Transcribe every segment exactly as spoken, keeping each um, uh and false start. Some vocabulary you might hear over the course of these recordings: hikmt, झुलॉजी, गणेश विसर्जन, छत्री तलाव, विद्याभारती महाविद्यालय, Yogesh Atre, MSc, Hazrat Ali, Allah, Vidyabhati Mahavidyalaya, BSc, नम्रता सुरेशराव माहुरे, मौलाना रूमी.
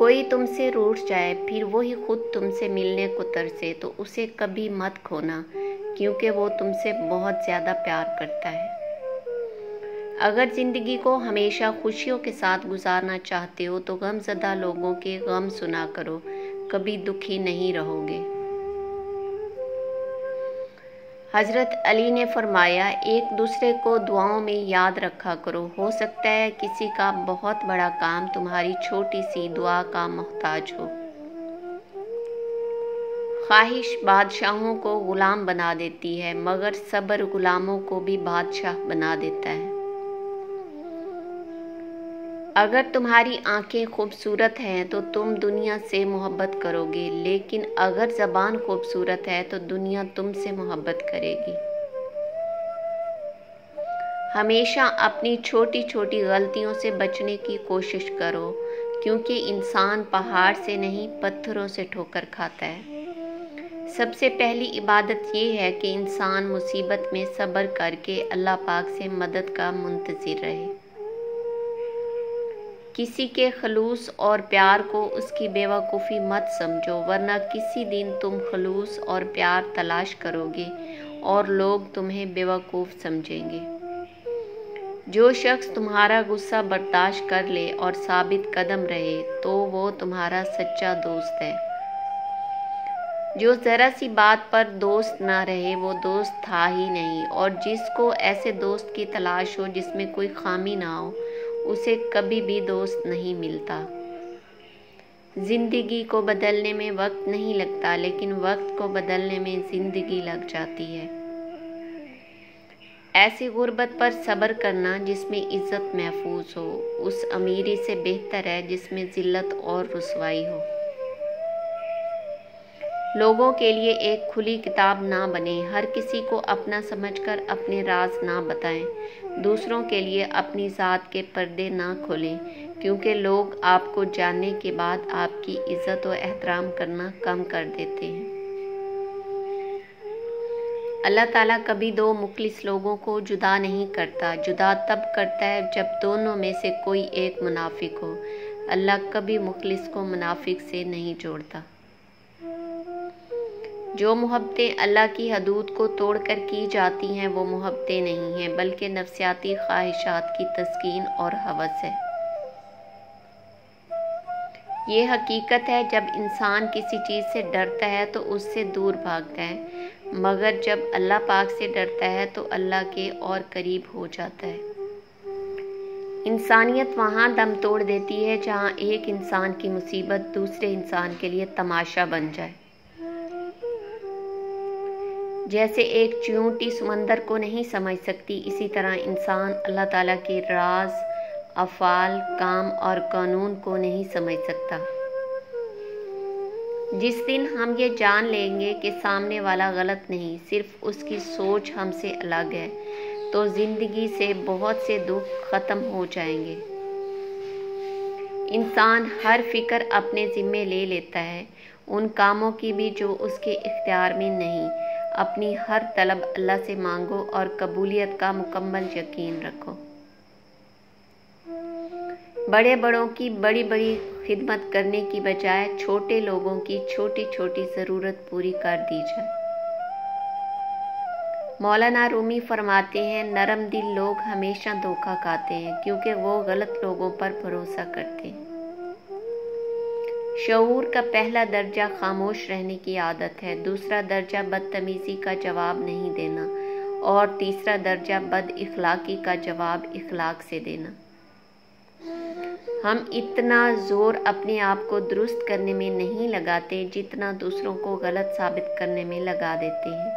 कोई तुमसे रूठ जाए फिर वही खुद तुमसे मिलने को तरसे तो उसे कभी मत खोना, क्योंकि वो तुमसे बहुत ज़्यादा प्यार करता है। अगर ज़िंदगी को हमेशा खुशियों के साथ गुजारना चाहते हो तो गमज़दा लोगों के गम सुना करो, कभी दुखी नहीं रहोगे। हज़रत अली ने फरमाया, एक दूसरे को दुआओं में याद रखा करो, हो सकता है किसी का बहुत बड़ा काम तुम्हारी छोटी सी दुआ का मोहताज हो। ख्वाहिश बादशाहों को ग़ुलाम बना देती है, मगर सब्र ग़ुलामों को भी बादशाह बना देता है। अगर तुम्हारी आंखें खूबसूरत हैं तो तुम दुनिया से मोहब्बत करोगे, लेकिन अगर ज़बान खूबसूरत है तो दुनिया तुमसे मोहब्बत करेगी। हमेशा अपनी छोटी छोटी गलतियों से बचने की कोशिश करो, क्योंकि इंसान पहाड़ से नहीं पत्थरों से ठोकर खाता है। सबसे पहली इबादत ये है कि इंसान मुसीबत में सब्र करके अल्लाह पाक से मदद का मुंतज़िर रहे। किसी के खलूस और प्यार को उसकी बेवकूफ़ी मत समझो, वरना किसी दिन तुम खलूस और प्यार तलाश करोगे और लोग तुम्हें बेवकूफ़ समझेंगे। जो शख्स तुम्हारा गुस्सा बर्दाश्त कर ले और साबित कदम रहे तो वो तुम्हारा सच्चा दोस्त है। जो ज़रा सी बात पर दोस्त ना रहे वो दोस्त था ही नहीं, और जिसको ऐसे दोस्त की तलाश हो जिसमें कोई खामी ना हो उसे कभी भी दोस्त नहीं मिलता। ज़िंदगी को बदलने में वक्त नहीं लगता, लेकिन वक्त को बदलने में ज़िंदगी लग जाती है। ऐसी गुर्बत पर सब्र करना जिसमें इज़्ज़त महफूज हो उस अमीरी से बेहतर है जिसमें ज़िल्लत और रुसवाई हो। लोगों के लिए एक खुली किताब ना बने, हर किसी को अपना समझकर अपने राज ना बताएं, दूसरों के लिए अपनी ज़ात के पर्दे ना खोलें, क्योंकि लोग आपको जानने के बाद आपकी इज़्ज़त और एहतराम करना कम कर देते हैं। अल्लाह ताला कभी दो मुखलिस लोगों को जुदा नहीं करता, जुदा तब करता है जब दोनों में से कोई एक मुनाफिक हो। अल्लाह कभी मुखलिस को मुनाफिक से नहीं जोड़ता। जो मोहब्बतें अल्लाह की हदूद को तोड़कर की जाती हैं वो मोहब्बतें नहीं हैं, बल्कि नफ्सियाती ख्वाहिशात की तस्कीन और हवस है। ये हकीकत है जब इंसान किसी चीज़ से डरता है तो उससे दूर भागता है, मगर जब अल्लाह पाक से डरता है तो अल्लाह के और करीब हो जाता है। इंसानियत वहाँ दम तोड़ देती है जहाँ एक इंसान की मुसीबत दूसरे इंसान के लिए तमाशा बन जाए। जैसे एक चींटी समंदर को नहीं समझ सकती, इसी तरह इंसान अल्लाह ताला के राज, अफ़ाल, काम और कानून को नहीं समझ सकता। जिस दिन हम ये जान लेंगे कि सामने वाला गलत नहीं, सिर्फ उसकी सोच हमसे अलग है, तो ज़िंदगी से बहुत से दुख ख़त्म हो जाएंगे। इंसान हर फिक्र अपने ज़िम्मे ले लेता है, उन कामों की भी जो उसके इख्तियार में नहीं। अपनी हर तलब अल्लाह से मांगो और कबूलियत का मुकम्मल यकीन रखो। बड़े बड़ों की बड़ी बड़ी खिदमत करने की बजाय छोटे लोगों की छोटी छोटी ज़रूरत पूरी कर दी जाए। मौलाना रूमी फरमाते हैं, नरम दिल लोग हमेशा धोखा खाते हैं, क्योंकि वो गलत लोगों पर भरोसा करते हैं। शऊर का पहला दर्जा खामोश रहने की आदत है, दूसरा दर्जा बदतमीज़ी का जवाब नहीं देना, और तीसरा दर्जा बद इखलाकी का जवाब इखलाक से देना। हम इतना ज़ोर अपने आप को दुरुस्त करने में नहीं लगाते जितना दूसरों को गलत साबित करने में लगा देते हैं।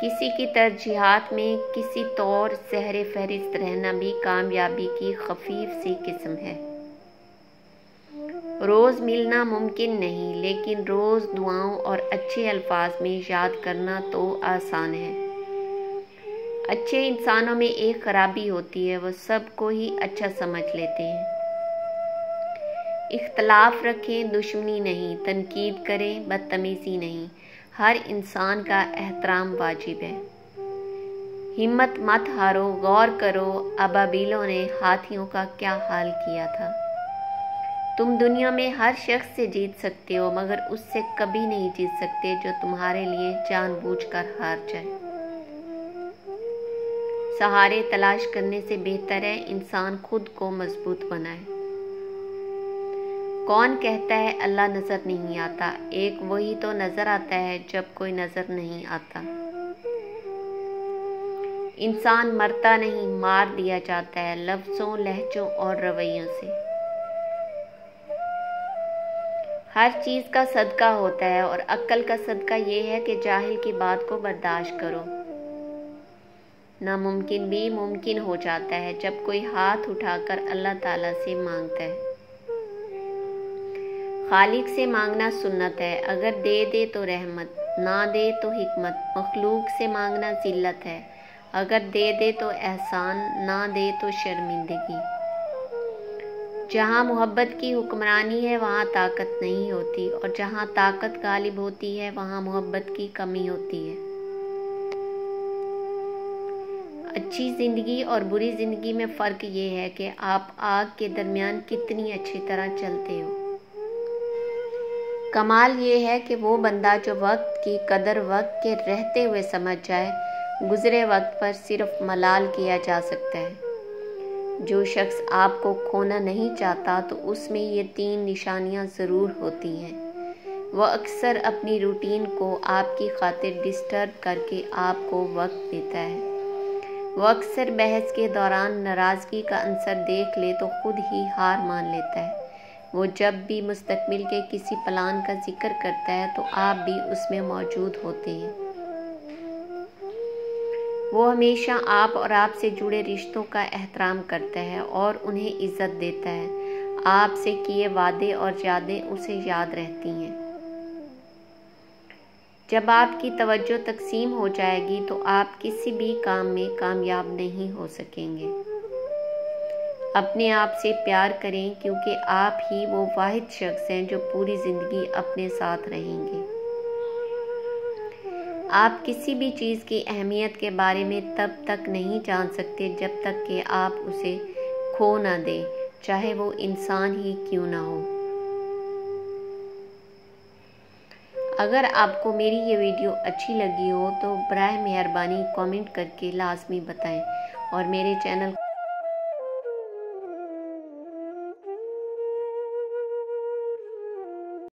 किसी की तरजीहात में किसी तौर सहरे फहरिस्त रहना भी कामयाबी की खफीफ सी किस्म है। रोज़ मिलना मुमकिन नहीं, लेकिन रोज़ दुआओं और अच्छे अल्फाज में याद करना तो आसान है। अच्छे इंसानों में एक खराबी होती है, वो सब को ही अच्छा समझ लेते हैं। इख्तलाफ रखें, दुश्मनी नहीं, तनकीद करें, बदतमीज़ी नहीं। हर इंसान का एहतराम वाजिब है। हिम्मत मत हारो, गौर करो अबाबिलों ने हाथियों का क्या हाल किया था। तुम दुनिया में हर शख्स से जीत सकते हो मगर उससे कभी नहीं जीत सकते जो तुम्हारे लिए जानबूझकर हार जाए। सहारे तलाश करने से बेहतर है इंसान खुद को मजबूत बनाए। कौन कहता है अल्लाह नजर नहीं आता? एक वही तो नजर आता है जब कोई नजर नहीं आता। इंसान मरता नहीं, मार दिया जाता है लफ्जों, लहजों और रवैयों से। हर चीज़ का सदका होता है और अक्ल का सदका यह है कि जाहिल की बात को बर्दाश्त करो। नामुमकिन भी मुमकिन हो जाता है जब कोई हाथ उठाकर अल्लाह ताला से मांगता है। खालिक से मांगना सुन्नत है, अगर दे दे तो रहमत, ना दे तो हिकमत। मखलूक से मांगना ज़िल्लत है, अगर दे दे तो एहसान, ना दे तो शर्मिंदगी। जहाँ मोहब्बत की हुक्मरानी है वहाँ ताकत नहीं होती और जहाँ ताकत गालिब होती है वहाँ मोहब्बत की कमी होती है। अच्छी ज़िंदगी और बुरी ज़िंदगी में फ़र्क ये है कि आप आग के दरमियान कितनी अच्छी तरह चलते हो। कमाल ये है कि वो बंदा जो वक्त की कदर वक्त के रहते हुए समझ जाए, गुज़रे वक्त पर सिर्फ मलाल किया जा सकता है। जो शख्स आपको खोना नहीं चाहता तो उसमें ये तीन निशानियां ज़रूर होती हैं। वह अक्सर अपनी रूटीन को आपकी खातिर डिस्टर्ब करके आपको वक्त देता है। वह अक्सर बहस के दौरान नाराज़गी का अंसर देख ले तो खुद ही हार मान लेता है। वो जब भी मुस्तकबिल के किसी प्लान का जिक्र करता है तो आप भी उसमें मौजूद होते हैं। वो हमेशा आप और आपसे जुड़े रिश्तों का एहतराम करता है और उन्हें इज़्ज़त देता है। आपसे किए वादे और यादें उसे याद रहती हैं। जब आपकी तवज्जो तकसीम हो जाएगी तो आप किसी भी काम में कामयाब नहीं हो सकेंगे। अपने आप से प्यार करें क्योंकि आप ही वो वाहिद शख्स हैं जो पूरी ज़िंदगी अपने साथ रहेंगे। आप किसी भी चीज़ की अहमियत के बारे में तब तक नहीं जान सकते जब तक कि आप उसे खो ना दें, चाहे वो इंसान ही क्यों ना हो। अगर आपको मेरी ये वीडियो अच्छी लगी हो तो बराए मेहरबानी कमेंट करके लाजमी बताएं और मेरे चैनल